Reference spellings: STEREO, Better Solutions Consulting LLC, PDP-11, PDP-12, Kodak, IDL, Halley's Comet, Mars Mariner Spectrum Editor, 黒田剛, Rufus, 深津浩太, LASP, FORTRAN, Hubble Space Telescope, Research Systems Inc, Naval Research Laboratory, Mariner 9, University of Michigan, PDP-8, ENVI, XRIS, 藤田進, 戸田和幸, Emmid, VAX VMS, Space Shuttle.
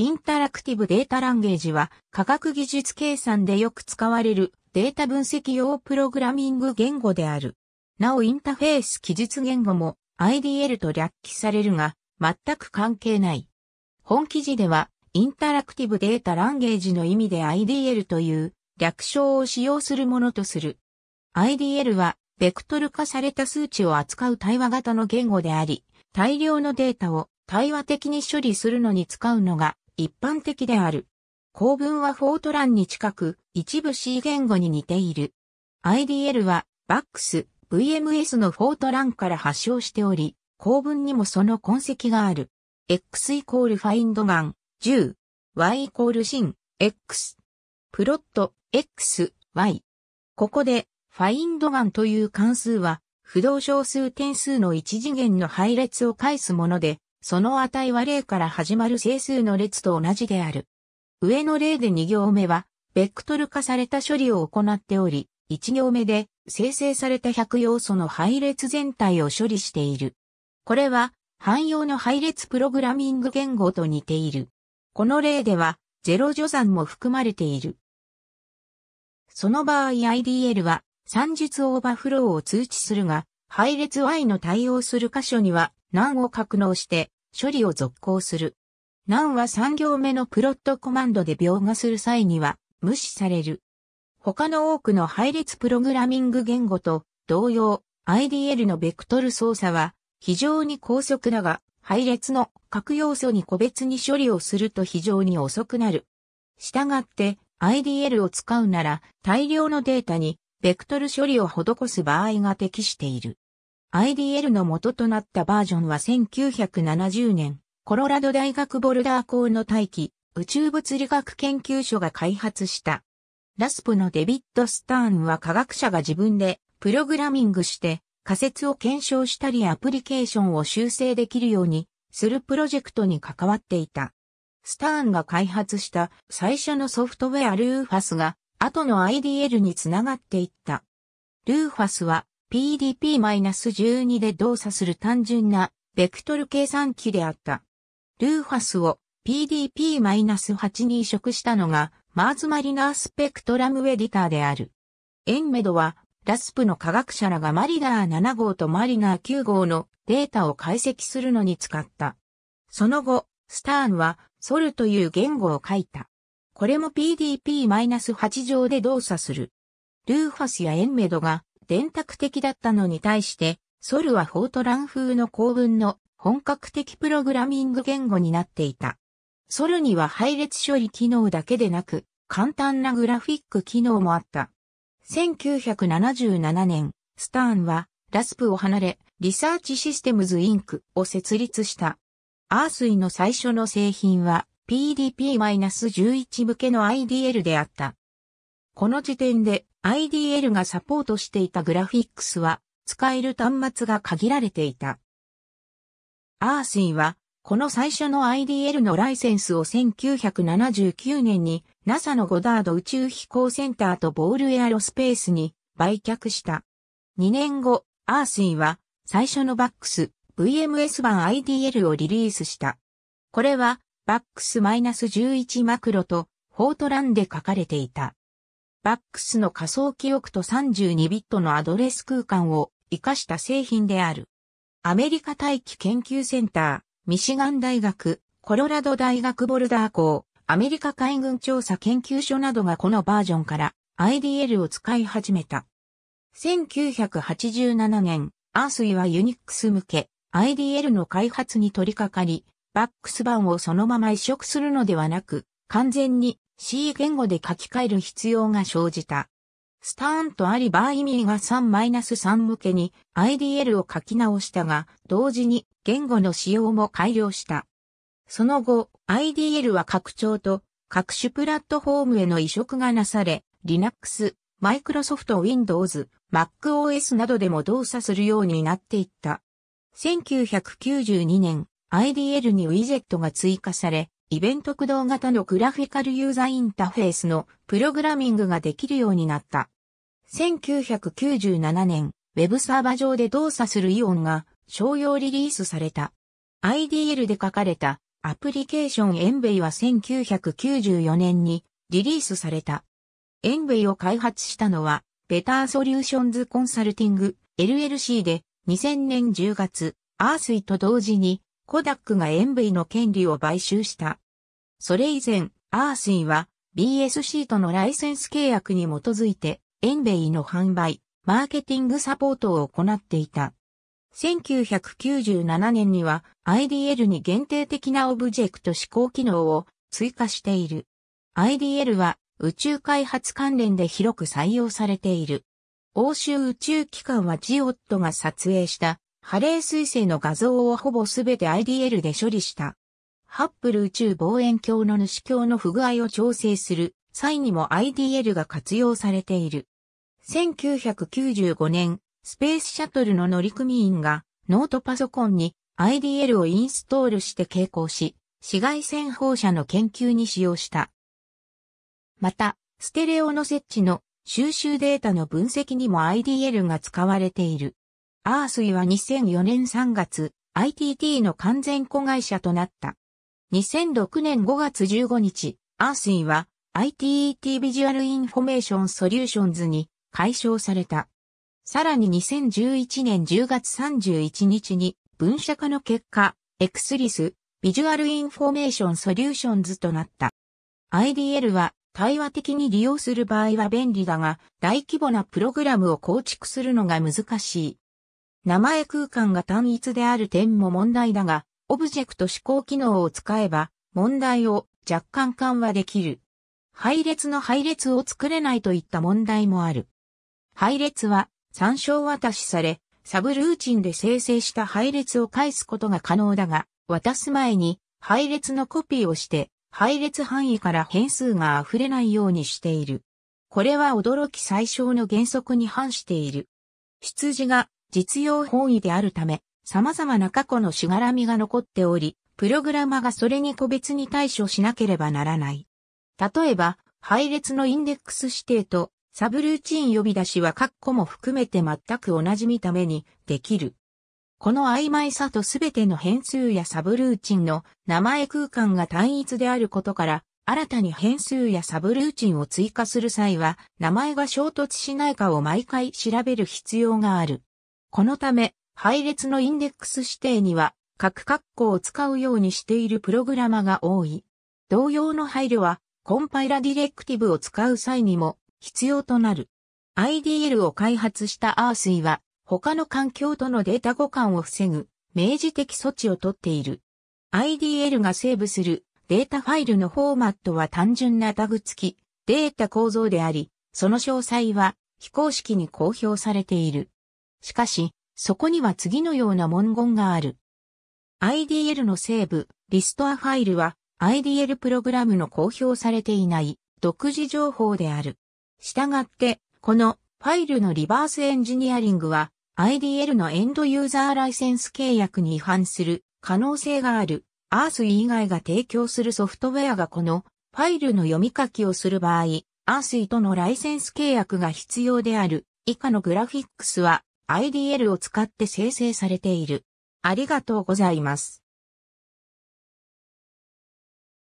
インタラクティブデータランゲージは科学技術計算でよく使われるデータ分析用プログラミング言語である。なおインタフェース記述言語も IDL と略記されるが全く関係ない。本記事ではインタラクティブデータランゲージの意味で IDL という略称を使用するものとする。IDL はベクトル化された数値を扱う対話型の言語であり、大量のデータを対話的に処理するのに使うのが一般的である。構文はフォートランに近く、一部 C 言語に似ている。IDL は VAX VMS のフォートランから発祥しており、構文にもその痕跡がある。X=find gun 10、Y=sin X、プロット X、Y。ここでfind gun という関数は、不動小数点数の一次元の配列を返すもので、その値は0から始まる整数の列と同じである。上の例で2行目は、ベクトル化された処理を行っており、1行目で生成された100要素の配列全体を処理している。これは、汎用の配列プログラミング言語と似ている。この例では、0除算も含まれている。その場合 IDL は、算術オーバーフローを通知するが、配列 Y の対応する箇所には NaN を格納して処理を続行する。NaN は3行目のプロットコマンドで描画する際には無視される。他の多くの配列プログラミング言語と同様、IDL のベクトル操作は非常に高速だが、配列の各要素に個別に処理をすると非常に遅くなる。したがって IDL を使うなら大量のデータにベクトル処理を施す場合が適している。IDL の元となったバージョンは1970年、コロラド大学ボルダー校の大気宇宙物理学研究所が開発した。LASP のデビッド・スターンは科学者が自分でプログラミングして仮説を検証したりアプリケーションを修正できるようにするプロジェクトに関わっていた。スターンが開発した最初のソフトウェアルーファスが後の IDL につながっていった。ルーファスは PDP-12 で動作する単純なベクトル計算機であった。ルーファスを PDP-8 に移植したのがマーズマリナースペクトラムエディターである。エンメドはラスプの科学者らがマリナー7号とマリナー9号のデータを解析するのに使った。その後、スターンはソルという言語を書いた。これも PDP-8 上で動作する。ルーファスやエンメドが電卓的だったのに対して、ソルはフォートラン風の構文の本格的プログラミング言語になっていた。ソルには配列処理機能だけでなく、簡単なグラフィック機能もあった。1977年、スターンはラスプを離れ、リサーチシステムズインクを設立した。RSIの最初の製品は、PDP-11 向けの IDL であった。この時点で IDL がサポートしていたグラフィックスは使える端末が限られていた。RSI はこの最初の IDL のライセンスを1979年に NASA のゴダード宇宙飛行センターとボールエアロスペースに売却した。2年後、RSI は最初の VAX VMS 版 IDL をリリースした。これはVAX-11 マクロとフォートランで書かれていた。VAX の仮想記憶と32ビットのアドレス空間を活かした製品である。アメリカ大気研究センター、ミシガン大学、コロラド大学ボルダー校、アメリカ海軍調査研究所などがこのバージョンから IDL を使い始めた。1987年、RSI は Unix 向け IDL の開発に取り掛かり、VAX 版をそのまま移植するのではなく、完全に C 言語で書き換える必要が生じた。スターンとアリ・バーミーが 3-3 向けに IDL を書き直したが、同時に言語の仕様も改良した。その後、IDL は拡張と各種プラットフォームへの移植がなされ、Linux、Microsoft Windows、Mac OS などでも動作するようになっていった。1992年、IDL にウィジェットが追加され、イベント駆動型のグラフィカルユーザーインターフェースのプログラミングができるようになった。1997年、Web サーバ上で動作するイオンが商用リリースされた。IDL で書かれたアプリケーションENVIは1994年にリリースされた。ENVIを開発したのは、ベターソリューションズコンサルティング LLC で2000年10月、RSIと同時にコダックがENVIの権利を買収した。それ以前、RSIは BSC とのライセンス契約に基づいてENVIの販売、マーケティングサポートを行っていた。1997年には IDL に限定的なオブジェクト指向機能を追加している。IDL は宇宙開発関連で広く採用されている。欧州宇宙機関はジオットが撮影したハレー彗星の画像をほぼすべて IDL で処理した。ハッブル宇宙望遠鏡の主鏡の不具合を調整する際にも IDL が活用されている。1995年、スペースシャトルの乗組員がノートパソコンに IDL をインストールして携行し、紫外線放射の研究に使用した。また、ステレオの設置の収集データの分析にも IDL が使われている。RSIは2004年3月、ITT の完全子会社となった。2006年5月15日、RSIは ITT ビジュアルインフォメーションソリューションズに改称された。さらに2011年10月31日に分社化の結果、XRIS、ビジュアルインフォメーションソリューションズとなった。IDL は対話的に利用する場合は便利だが、大規模なプログラムを構築するのが難しい。名前空間が単一である点も問題だが、オブジェクト指向機能を使えば、問題を若干緩和できる。配列の配列を作れないといった問題もある。配列は参照渡しされ、サブルーチンで生成した配列を返すことが可能だが、渡す前に配列のコピーをして、配列範囲から変数が溢れないようにしている。これは驚き最小の原則に反している。出自が実用本位であるため、様々な過去のしがらみが残っており、プログラマがそれに個別に対処しなければならない。例えば、配列のインデックス指定とサブルーチン呼び出しは括弧も含めて全く同じ見た目にできる。この曖昧さとすべての変数やサブルーチンの名前空間が単一であることから、新たに変数やサブルーチンを追加する際は、名前が衝突しないかを毎回調べる必要がある。このため、配列のインデックス指定には、各括弧を使うようにしているプログラマが多い。同様の配慮は、コンパイラディレクティブを使う際にも必要となる。IDL を開発したRSIは、他の環境とのデータ互換を防ぐ、明示的措置をとっている。IDL がセーブするデータファイルのフォーマットは単純なタグ付き、データ構造であり、その詳細は非公式に公表されている。しかし、そこには次のような文言がある。IDL のセーブ、リストアファイルは、IDL プログラムの公表されていない、独自情報である。したがって、このファイルのリバースエンジニアリングは、IDL のエンドユーザーライセンス契約に違反する可能性がある。RSI 以外が提供するソフトウェアがこのファイルの読み書きをする場合、RSI とのライセンス契約が必要である。以下のグラフィックスは IDL を使って生成されている。ありがとうございます。